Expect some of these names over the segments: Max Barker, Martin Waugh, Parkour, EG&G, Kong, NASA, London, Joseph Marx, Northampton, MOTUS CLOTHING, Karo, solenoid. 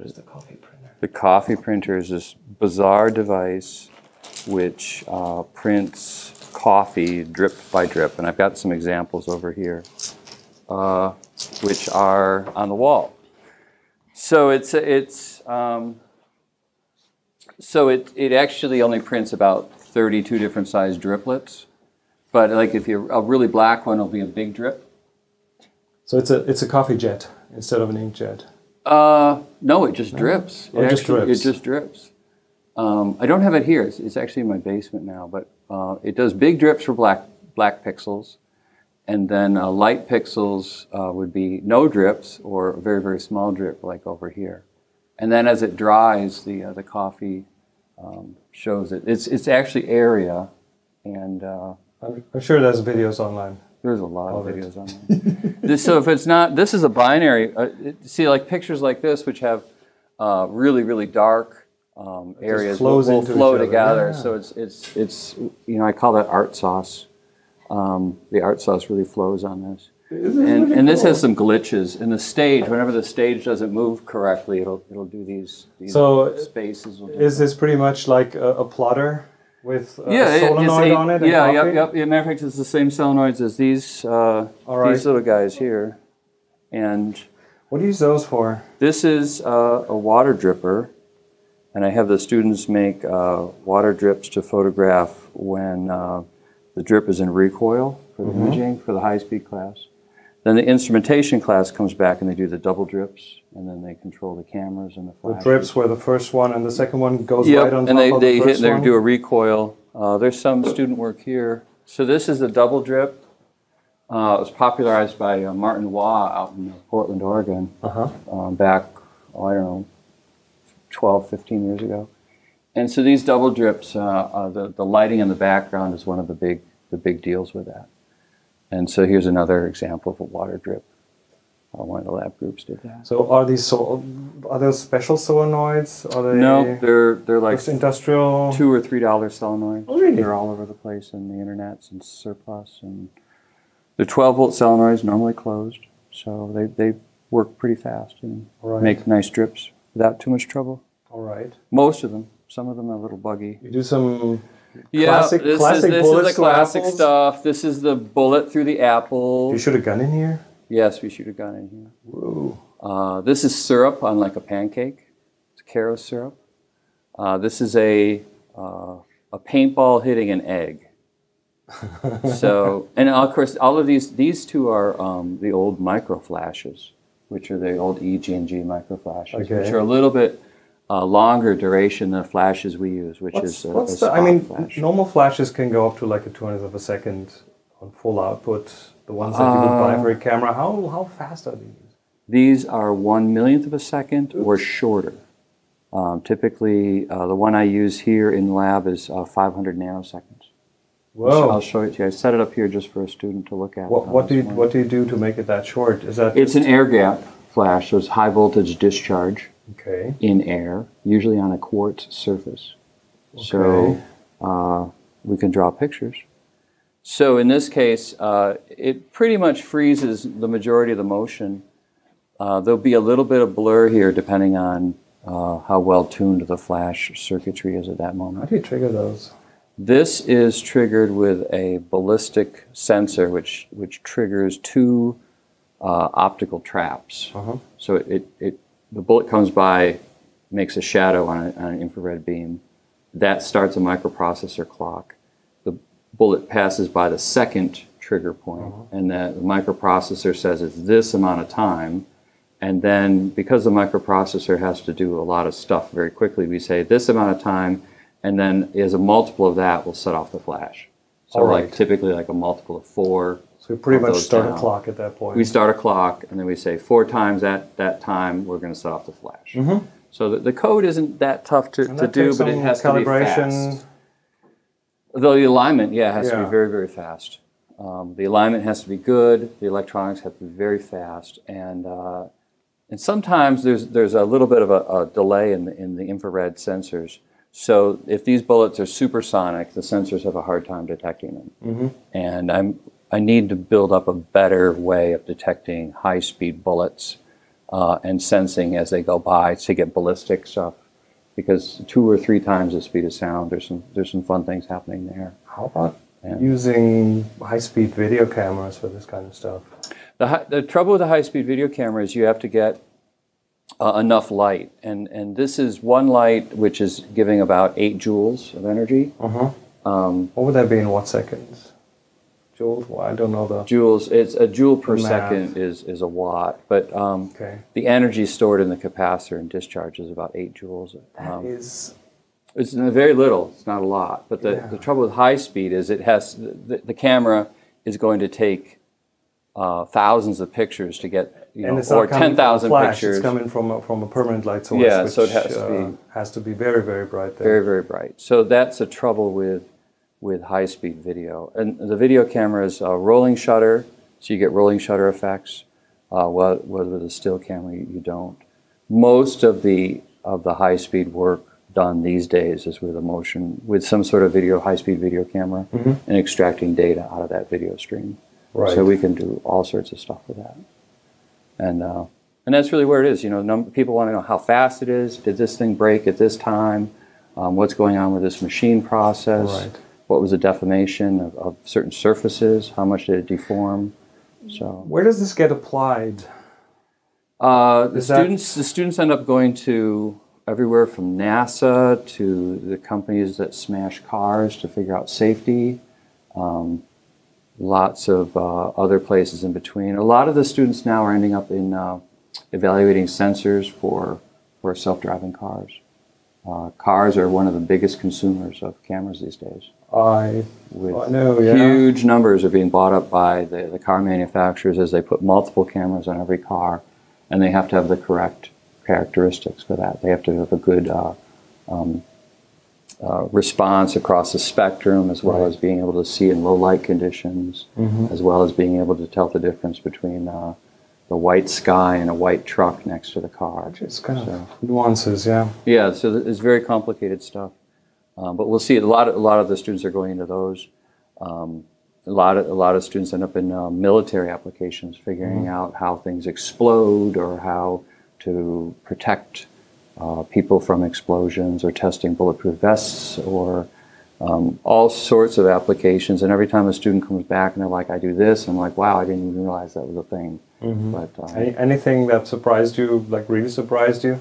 What is the coffee printer? The coffee printer is this bizarre device which prints coffee drip by drip, and I've got some examples over here, which are on the wall. So it actually only prints about 32 different size driplets, but like if you're a really black one, it'll be a big drip. So it's a coffee jet instead of an ink jet. No, it just drips. Oh, it just drips. I don't have it here. It's actually in my basement now, but it does big drips for black pixels, and then light pixels would be no drips or a very, very small drip, like over here. And then as it dries, the coffee shows it. It's actually area, and I'm sure there's videos online. There's a lot of videos online. So if it's not, this is a binary. See, like pictures like this, which have really, really dark areas will flow together. Yeah. So it's you know, I call that art sauce. The art sauce really flows on this. And this has some glitches in the stage. Whenever the stage doesn't move correctly, it'll do these spaces. Is this pretty much like a plotter with a solenoid on it? Yeah, yep. As a matter of fact, it's the same solenoids as these little guys here. And what do you use those for? This is a water dripper, and I have the students make water drips to photograph when the drip is in recoil for the imaging for the high-speed class. Then the instrumentation class comes back and they do the double drips, and then they control the cameras and the flashes. The drips where the first one and the second one goes right on top of the first one? And they do a recoil. There's some student work here. So this is the double drip. It was popularized by Martin Waugh out in Portland, Oregon, back, I don't know, 12, 15 years ago. And so these double drips, the lighting in the background is one of the big deals with that. And so here's another example of a water drip. One of the lab groups did that. So are those special solenoids? Are they? No, they're like industrial $2 or $3 solenoids. Oh, really? They're all over the place in the internets and surplus, and they're 12-volt solenoids, normally closed. So they work pretty fast and make nice drips without too much trouble. All right. Most of them. Some of them are a little buggy. You do some. This is the classic stuff. This is the bullet through the apple. Do you shoot a gun in here? Yes, we shoot a gun in here. Whoa. This is syrup on like a pancake. It's Karo syrup. This is a paintball hitting an egg. So, and of course, all of these two are the old micro flashes, which are the old EG&G micro flashes, which are a little bit longer duration than the flashes we use, which is a spot flash. Normal flashes can go up to like a 200th of a second on full output. The ones that you would buy for a camera, how fast are these? These are 1/1,000,000th of a second or shorter. Typically, the one I use here in the lab is 500 nanoseconds. Whoa! I'll show it to you. I set it up here just for a student to look at. What do you do to make it that short? Is that it's an air gap flash? So it's high voltage discharge. Okay. In air, usually on a quartz surface. Okay. So we can draw pictures. So in this case, it pretty much freezes the majority of the motion. There'll be a little bit of blur here depending on how well tuned the flash circuitry is at that moment. How do you trigger those? This is triggered with a ballistic sensor which triggers two optical traps. So the bullet comes by, makes a shadow on an infrared beam. That starts a microprocessor clock. The bullet passes by the second trigger point, and the microprocessor says it's this amount of time. And then because the microprocessor has to do a lot of stuff very quickly, we say this amount of time, and then as a multiple of that, we'll set off the flash. So like typically like a multiple of 4. So we pretty much start a clock at that point. We start a clock, and then we say 4 times at that time, we're going to set off the flash. So the code isn't that tough to do, but it has to be fast. Though the alignment, has to be very, very fast. The alignment has to be good. The electronics have to be very fast, and sometimes there's a little bit of a delay in the infrared sensors. So if these bullets are supersonic, the sensors have a hard time detecting them, and I need to build up a better way of detecting high-speed bullets and sensing as they go by to get ballistic stuff, because 2 or 3 times the speed of sound, there's some fun things happening there. How about using high-speed video cameras for this kind of stuff? The trouble with a high-speed video camera is you have to get enough light, and this is one light which is giving about 8 joules of energy. What would that be in watt seconds? Joules? Well, I don't know the joules. It's a joule per second is a watt, but the energy stored in the capacitor and discharge is about 8 joules. That is. It's very little. It's not a lot. But the trouble with high speed is it has the camera is going to take thousands of pictures to get, or 10,000 pictures. It's coming from a permanent light source. Yeah, which, so it has to be very, very bright. There. Very, very bright. So that's a trouble with high speed video. And the video camera is rolling shutter, so you get rolling shutter effects. Whether the still camera you don't. Most of the high speed work done these days is with a motion, with some sort of video, high-speed video camera, and extracting data out of that video stream. Right. So we can do all sorts of stuff with that, and that's really where it is. You know, people want to know how fast it is. Did this thing break at this time? What's going on with this machine process? Right. What was the deformation of certain surfaces? How much did it deform? So where does this get applied? The students end up going to everywhere from NASA to the companies that smash cars to figure out safety, lots of other places in between. A lot of the students now are ending up in evaluating sensors for self-driving cars. Cars are one of the biggest consumers of cameras these days. I know, yeah. Huge numbers are being bought up by the car manufacturers as they put multiple cameras on every car, and they have to have the correct characteristics for that. They have to have a good response across the spectrum, as well as being able to see in low light conditions, as well as being able to tell the difference between the white sky and a white truck next to the car. It's kind of nuances, yeah. Yeah, so it's very complicated stuff. But we'll see a lot of the students are going into those. A lot of students end up in military applications, figuring out how things explode or how to protect people from explosions, or testing bulletproof vests, or all sorts of applications. And every time a student comes back and they're like, I do this, I'm like, wow, I didn't even realize that was a thing. But, anything that surprised you, like really surprised you?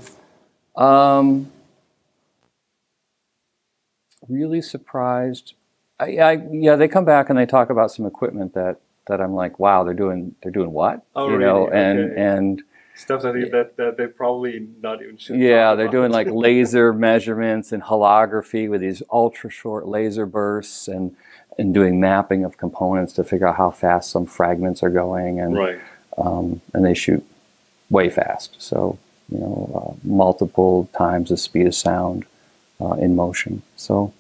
Really surprised. Yeah, they come back and they talk about some equipment that I'm like, wow, they're doing what? Oh, you really? Know, and stuff that they probably not even should. Yeah, they're doing like laser measurements and holography with these ultra short laser bursts, and doing mapping of components to figure out how fast some fragments are going, and and they shoot way fast. So multiple times the speed of sound in motion. So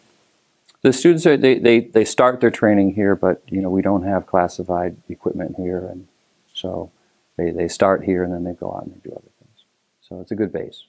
the students are they start their training here, but we don't have classified equipment here, and so. They start here and then they go out and they do other things. So it's a good base.